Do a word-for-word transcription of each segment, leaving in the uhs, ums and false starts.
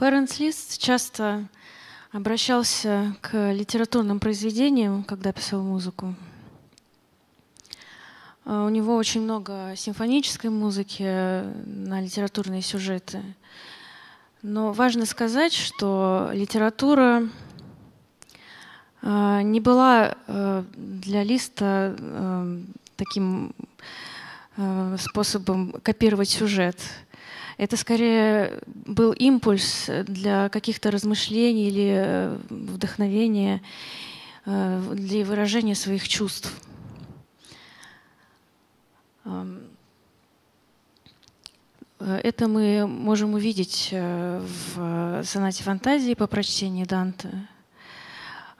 Ференц Лист часто обращался к литературным произведениям, когда писал музыку. У него очень много симфонической музыки на литературные сюжеты. Но важно сказать, что литература не была для Листа таким способом копировать сюжет. Это скорее был импульс для каких-то размышлений или вдохновения, для выражения своих чувств. Это мы можем увидеть в сонате фантазии по прочтении Данте.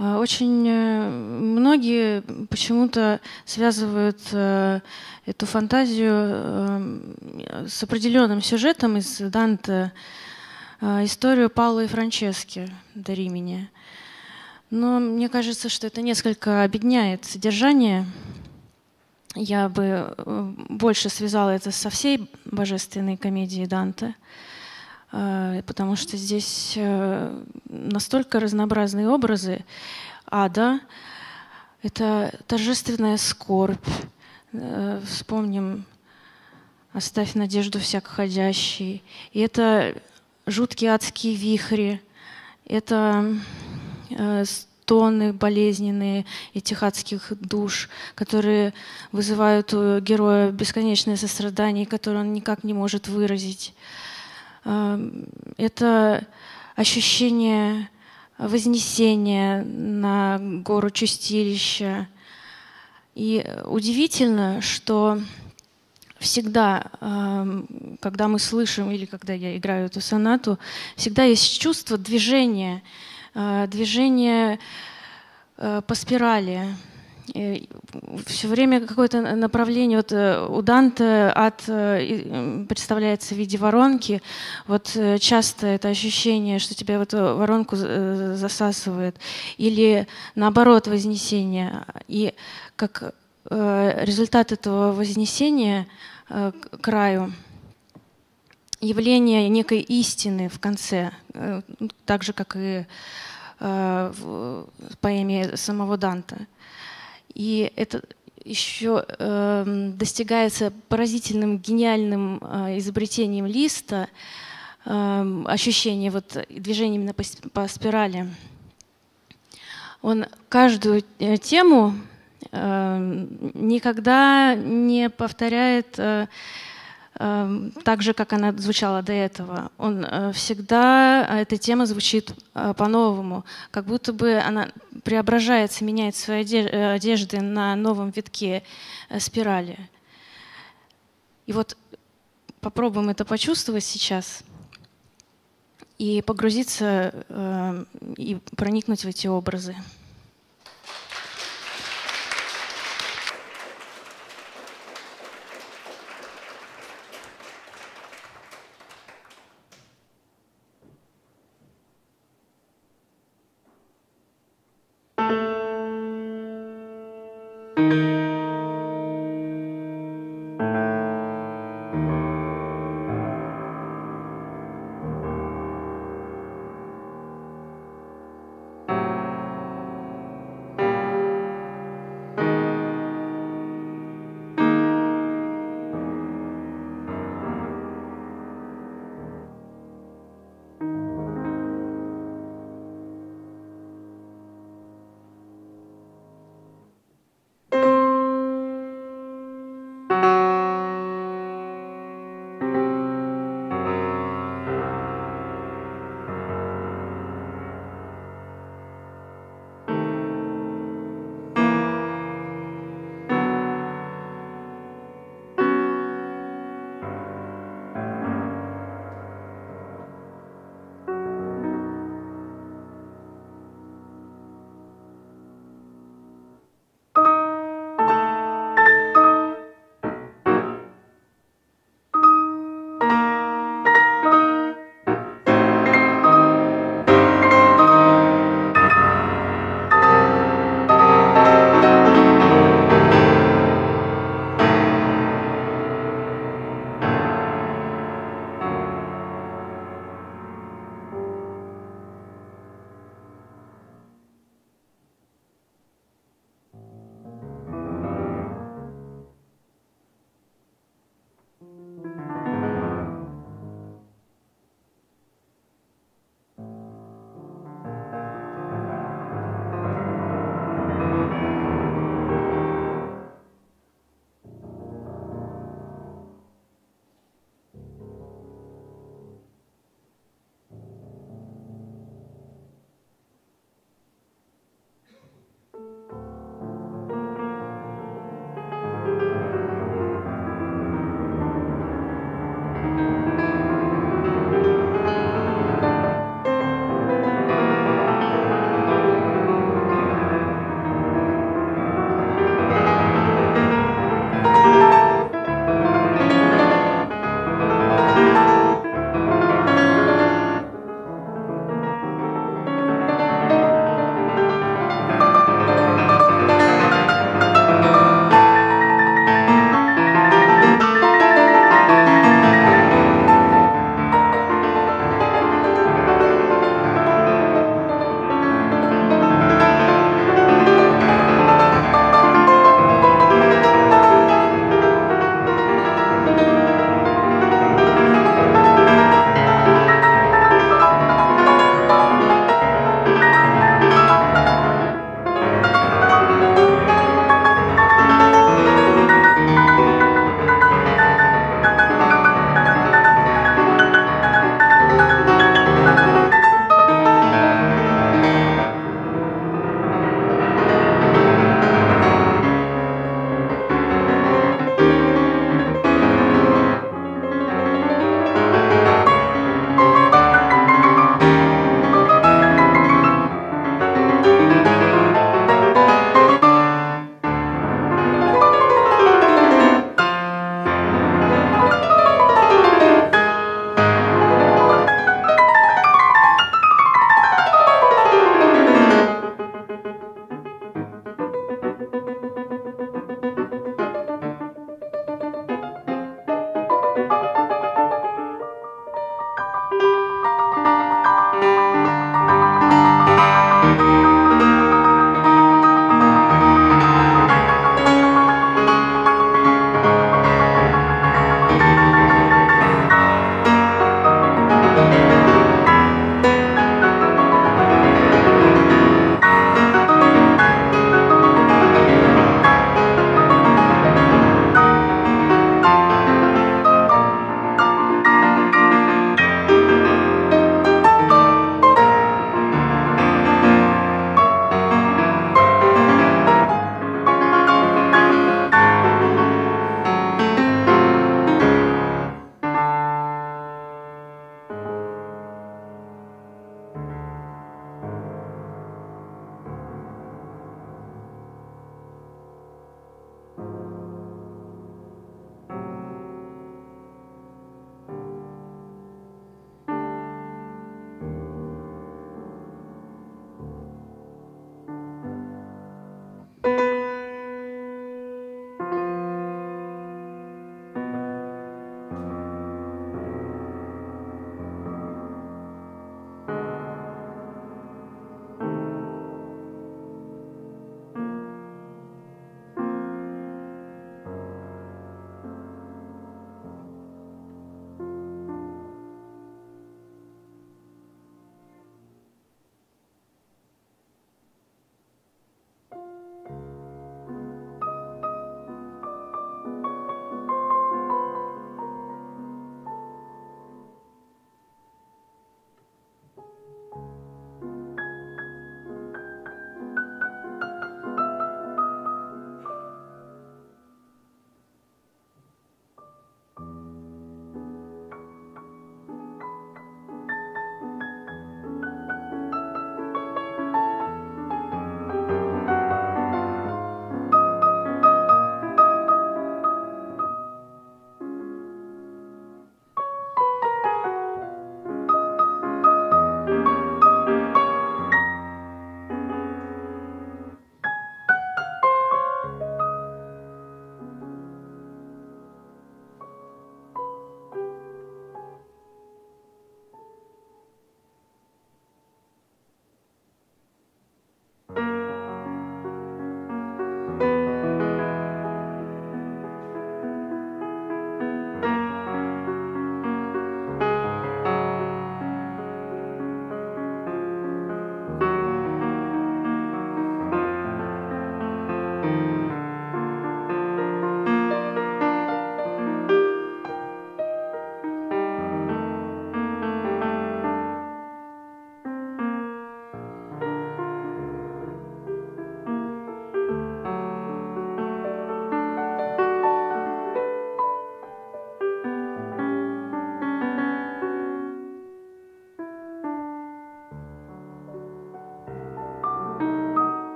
Очень многие почему-то связывают эту фантазию с определенным сюжетом из Данте, историю Паоло и Франчески до Римини. Но мне кажется, что это несколько обедняет содержание. Я бы больше связала это со всей божественной комедией Данте, потому что здесь настолько разнообразные образы ада. Это торжественная скорбь. Вспомним «Оставь надежду всякоходящей». И это жуткие адские вихри, это стоны болезненные этих адских душ, которые вызывают у героя бесконечное сострадание, которое он никак не может выразить. Это ощущение вознесения на гору Чистилища. И удивительно, что всегда, когда мы слышим или когда я играю эту сонату, всегда есть чувство движения, движение по спирали. Все время какое-то направление. Вот у Данте ад представляется в виде воронки. Вот часто это ощущение, что тебя в эту воронку засасывает. Или наоборот вознесение. И как результат этого вознесения к краю явление некой истины в конце. Так же, как и в поэме самого Данте. И это еще э, достигается поразительным, гениальным э, изобретением Листа, э, ощущение вот, движения именно по, по спирали. Он каждую тему э, никогда не повторяет э, э, так же, как она звучала до этого. Он э, всегда, эта тема звучит э, по-новому, как будто бы она преображается, меняет свои одежды на новом витке спирали. И вот попробуем это почувствовать сейчас и погрузиться и проникнуть в эти образы.